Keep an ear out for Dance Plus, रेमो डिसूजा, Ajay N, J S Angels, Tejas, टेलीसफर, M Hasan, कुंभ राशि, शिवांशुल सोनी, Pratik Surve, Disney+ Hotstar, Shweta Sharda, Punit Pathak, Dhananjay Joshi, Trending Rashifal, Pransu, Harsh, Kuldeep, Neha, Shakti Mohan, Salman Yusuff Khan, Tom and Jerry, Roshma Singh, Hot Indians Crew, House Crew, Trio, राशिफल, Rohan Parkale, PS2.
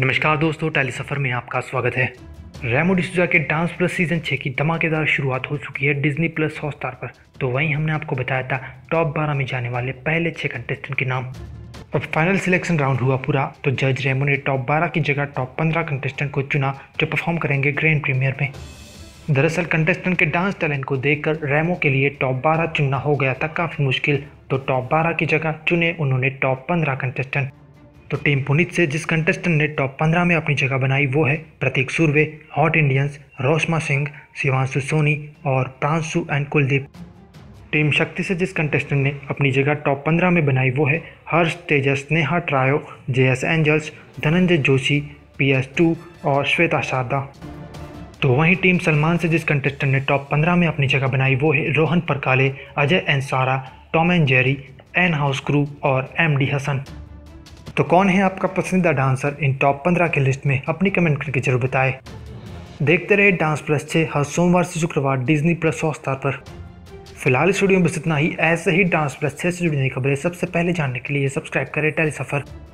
नमस्कार दोस्तों, टेलीसफर में आपका स्वागत है। रेमो डिसूजा के डांस प्लस सीजन 6 की धमाकेदार शुरुआत हो चुकी है डिज्नी प्लस हॉटस्टार पर। तो वहीं हमने आपको बताया था टॉप 12 में जाने वाले पहले 6 कंटेस्टेंट के नाम। अब फाइनल सिलेक्शन राउंड हुआ पूरा, तो जज रेमो ने टॉप 12 की जगह टॉप 15 कंटेस्टेंट को चुना जो परफॉर्म करेंगे ग्रैंड प्रीमियर में। दरअसल कंटेस्टेंट के डांस टैलेंट को देखकर रेमो के लिए टॉप 12 चुनना हो गया था काफ़ी मुश्किल, तो टॉप 12 की जगह चुने उन्होंने टॉप 15 कंटेस्टेंट। तो टीम पुनीत से जिस कंटेस्टेंट ने टॉप 15 में अपनी जगह बनाई वो है प्रतीक सूर्वे, हॉट इंडियंस, रोशमा सिंह, शिवांशुल सोनी और प्रांसु एंड कुलदीप। टीम शक्ति से जिस कंटेस्टेंट ने अपनी जगह टॉप 15 में बनाई वो है Harsh, Tejas, Neha, trio, JS. Angels, Dhananjay Joshi, P2 और श्वेता शारदा। तो वहीं टीम सलमान से जिस कंटेस्टेंट ने टॉप 15 में अपनी जगह बनाई वो है Rohan Parkale, Ajay N, Tom and Jerry N, house crew और एम हसन। तो कौन है आपका पसंदीदा डांसर इन टॉप 15 की लिस्ट में? अपनी कमेंट करके जरूर बताएं। देखते रहे डांस प्लस 6 हर सोमवार से शुक्रवार डिज्नी प्लस हॉटस्टार पर। फिलहाल इस वीडियो में बस इतना ही। ऐसे ही डांस प्लस 6 से जुड़ी नई खबरें सबसे पहले जानने के लिए सब्सक्राइब करें टेलीसफर।